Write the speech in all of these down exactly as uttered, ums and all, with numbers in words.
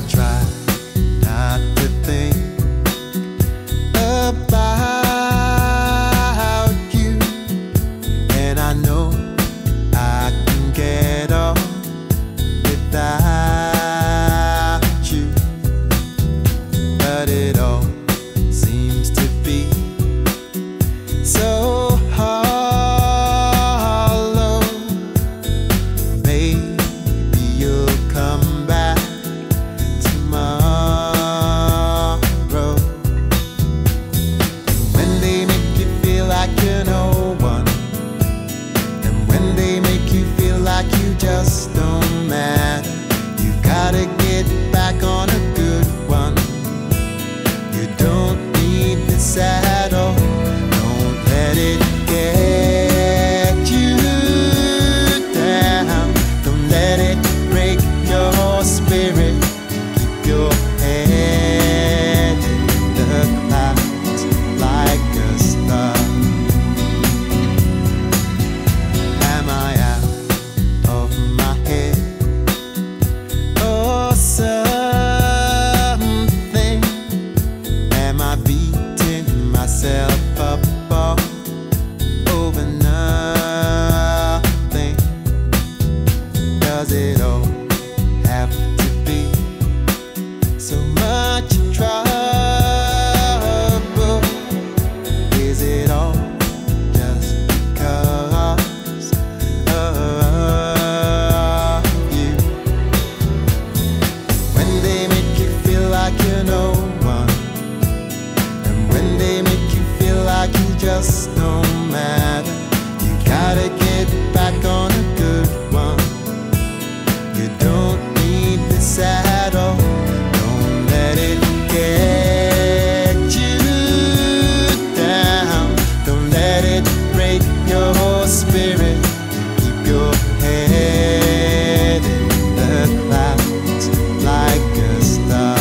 I try not to think about you, and I know I can get on without you, but it all seems to be so just don't matter. You gotta get back on a good one. You don't need this at all. Don't let it get you down. Don't let it break your spirit. Keep your head in the clouds like a star. Am I out of my head or something? Am I beating myself up all over nothing? Does it all have to be so much trouble? Is it all just because of no one, and when they make you feel like you just don't matter, you gotta get back on a good one. You don't need this at all. Don't let it get you down. Don't let it break your whole spirit. Keep your head in the clouds like a star.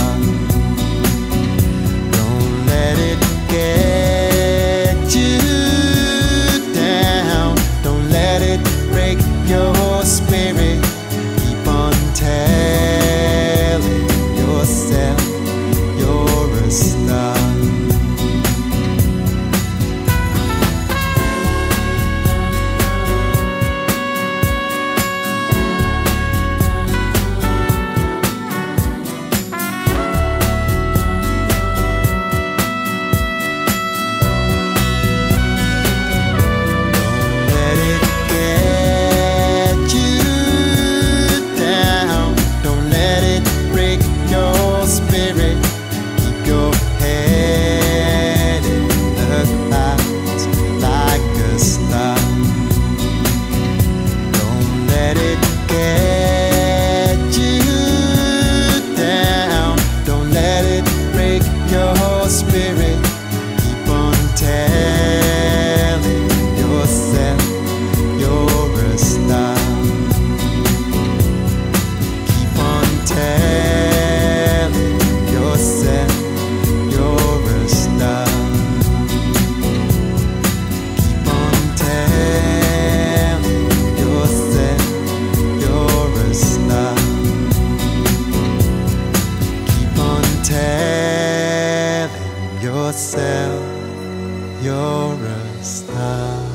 Yourself, you're a star.